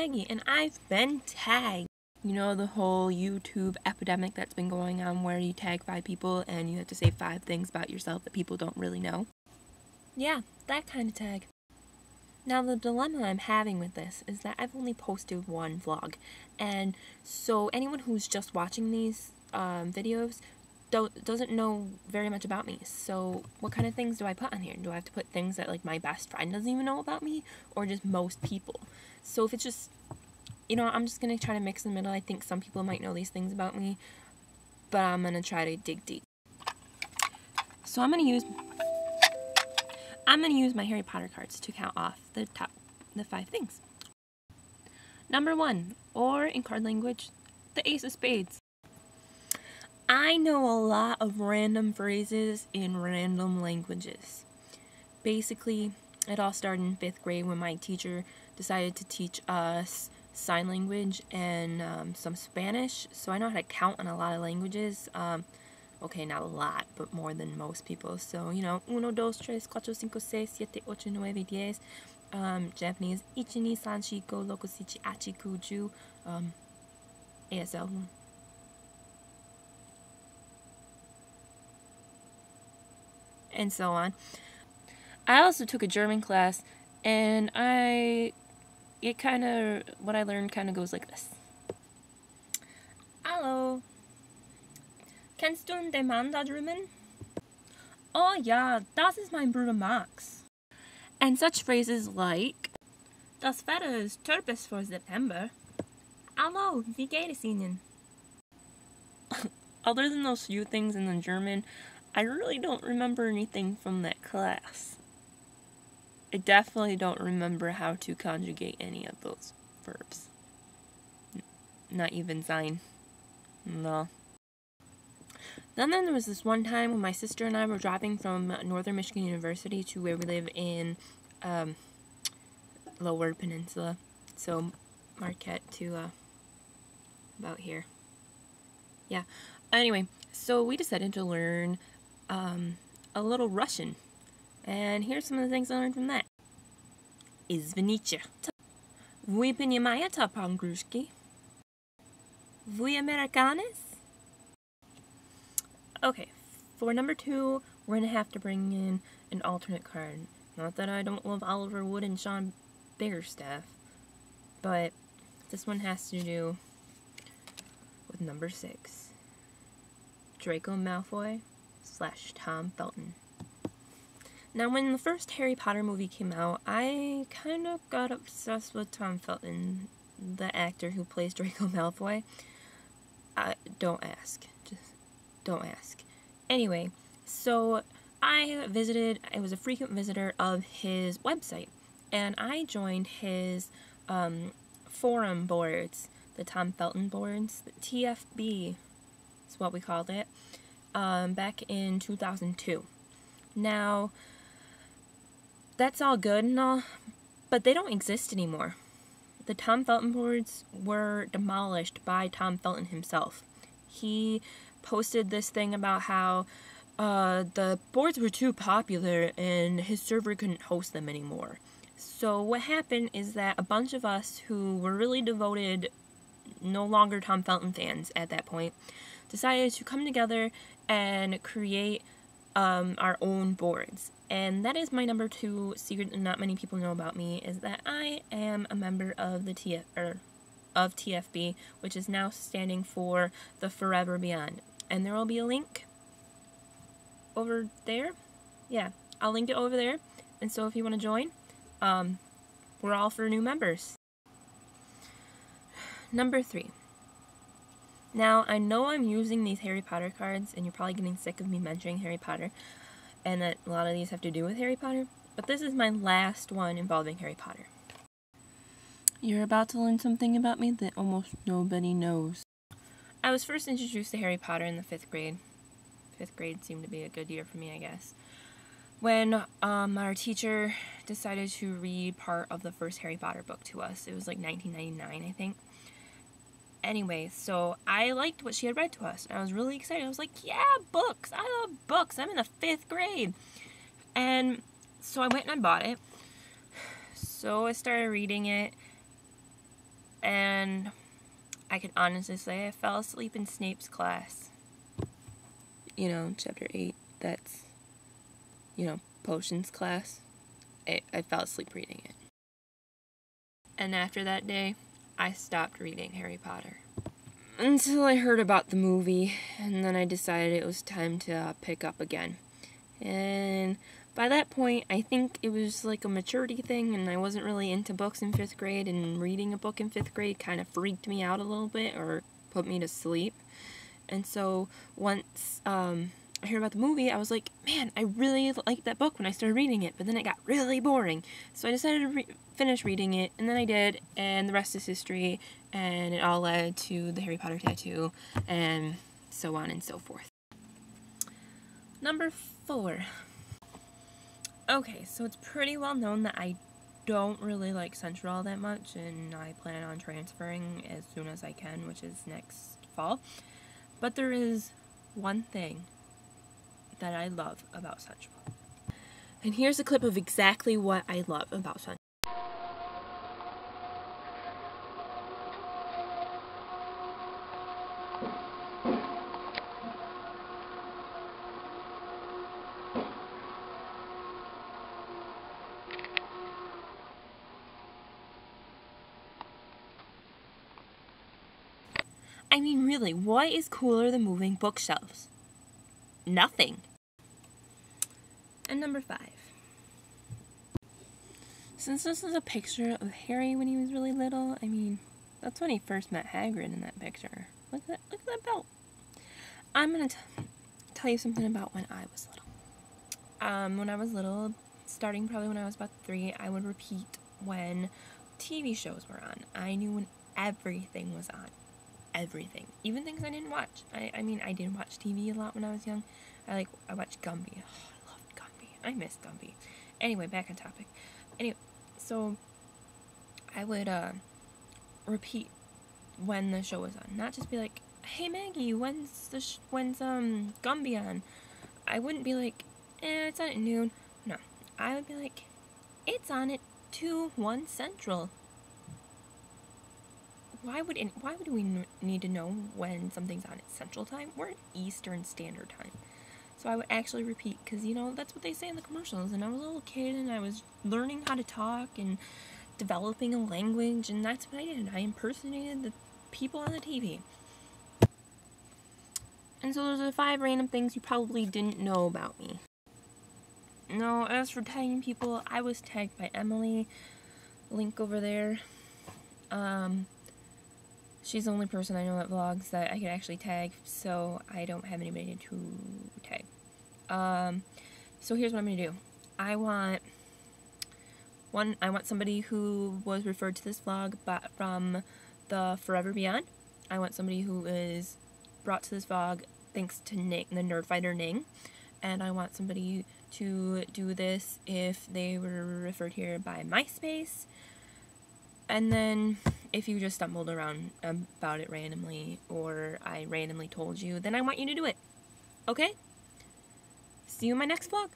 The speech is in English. Maggie, and I've been tagged. You know, the whole YouTube epidemic that's been going on where you tag 5 people and you have to say 5 things about yourself that people don't really know? Yeah, that kind of tag. Now, the dilemma I'm having with this is that I've only posted 1 vlog, and so anyone who's just watching these videos doesn't know very much about me. So what kind of things do I put on here? Do I have to put things that, like, my best friend doesn't even know about me, or just most people? So if it's just, you know, I'm just going to try to mix in the middle. I think some people might know these things about me, but I'm going to try to dig deep. So I'm going to use my Harry Potter cards to count off the top, the 5 things. Number 1, or in card language, the Ace of Spades. I know a lot of random phrases in random languages. Basically, it all started in 5th grade when my teacher decided to teach us sign language and some Spanish. So I know how to count in a lot of languages. Okay, not a lot, but more than most people. So, you know, 1, 2, 3, 4, 5, 6, 7, 8, 9, 10. Japanese, 1, 2, 3, 4, 5, 6, 7, 8, 9, 10. ASL 1. And so on. I also took a German class, and what I learned kind of goes like this. Hallo. Kennst du den Mann da drüben? Oh ja, das ist mein Bruder Max. And such phrases like, das Wetter ist törpes für September. Hallo, wie geht es Ihnen? Other than those few things in the German, I really don't remember anything from that class. I definitely don't remember how to conjugate any of those verbs. Not even sign. No. Then there was this one time when my sister and I were driving from Northern Michigan University to where we live in Lower Peninsula. So Marquette to about here. Yeah. Anyway, so we decided to learn a little Russian, and here's some of the things I learned from that. Извините. Вы понимаете по-английски? Вы американец? Okay, for number 2, we're gonna have to bring in an alternate card. Not that I don't love Oliver Wood and Sean Biggerstaff, but this one has to do with number 6. Draco Malfoy / Tom Felton. Now, when the first Harry Potter movie came out, I kind of got obsessed with Tom Felton, the actor who plays Draco Malfoy. Don't ask. Just don't ask. Anyway, so I was a frequent visitor of his website, and I joined his forum boards, the Tom Felton boards, the TFB. Is what we called it, back in 2002. Now, that's all good and all, but they don't exist anymore. The Tom Felton boards were demolished by Tom Felton himself. He posted this thing about how the boards were too popular and his server couldn't host them anymore. So what happened is that a bunch of us who were really devoted, no longer Tom Felton fans at that point, decided to come together and create our own boards. And that is my number 2 secret that not many people know about me, is that I am a member of the TFB, which is now standing for the Forever Beyond. And there will be a link over there. Yeah, I'll link it over there. And so if you want to join, we're all for new members. Number 3. Now, I know I'm using these Harry Potter cards, and you're probably getting sick of me mentioning Harry Potter, and that a lot of these have to do with Harry Potter, but this is my last one involving Harry Potter. You're about to learn something about me that almost nobody knows. I was first introduced to Harry Potter in the 5th grade. 5th grade seemed to be a good year for me, I guess. When our teacher decided to read part of the first Harry Potter book to us. It was like 1999, I think. Anyway, so I liked what she had read to us, and I was really excited. I was like, yeah, books! I love books! I'm in the 5th grade! And so I went and I bought it. So I started reading it, and I can honestly say I fell asleep in Snape's class. You know, chapter 8, that's, you know, potions class. I fell asleep reading it. And after that day, I stopped reading Harry Potter. Until I heard about the movie, and then I decided it was time to pick up again. And by that point, I think it was like a maturity thing, and I wasn't really into books in 5th grade, and reading a book in 5th grade kind of freaked me out a little bit, or put me to sleep. And so once I heard about the movie, I was like, man, I really liked that book when I started reading it, but then it got really boring. So I decided to finish reading it, and then I did, and the rest is history, and it all led to the Harry Potter tattoo, and so on and so forth. Number 4. Okay, so it's pretty well known that I don't really like Central all that much, and I plan on transferring as soon as I can, which is next fall. But there is one thing that I love about Central. And here's a clip of exactly what I love about Central. I mean, really, what is cooler than moving bookshelves? Nothing. And number 5. Since this is a picture of Harry when he was really little, I mean, that's when he first met Hagrid in that picture. Look at that belt. I'm gonna tell you something about when I was little. When I was little, starting probably when I was about 3, I would repeat when TV shows were on. I knew when everything was on. Everything, even things I didn't watch. I mean, I did watch TV a lot when I was young. I watched Gumby. Oh, I loved Gumby. I miss Gumby. Anyway, back on topic. Anyway, so I would repeat when the show was on, not just be like, "Hey Maggie, when's Gumby on?" I wouldn't be like, "It's on at noon." No, I would be like, "It's on at 2:01 Central." Why would we need to know when something's on at Central Time? We're at Eastern Standard Time. So I would actually repeat, because, you know, that's what they say in the commercials. And I was a little kid, and I was learning how to talk and developing a language, and that's what I did. I impersonated the people on the TV. And so those are the 5 random things you probably didn't know about me. Now, as for tagging people, I was tagged by Emily. Link over there. She's the only person I know that vlogs that I could actually tag, so I don't have anybody to tag. So here's what I'm going to do. I want somebody who was referred to this vlog from the Forever Beyond. I want somebody who is brought to this vlog thanks to Ning, the Nerdfighter Ning. And I want somebody to do this if they were referred here by MySpace. And then, if you just stumbled around about it randomly, or I randomly told you, then I want you to do it. Okay? See you in my next vlog.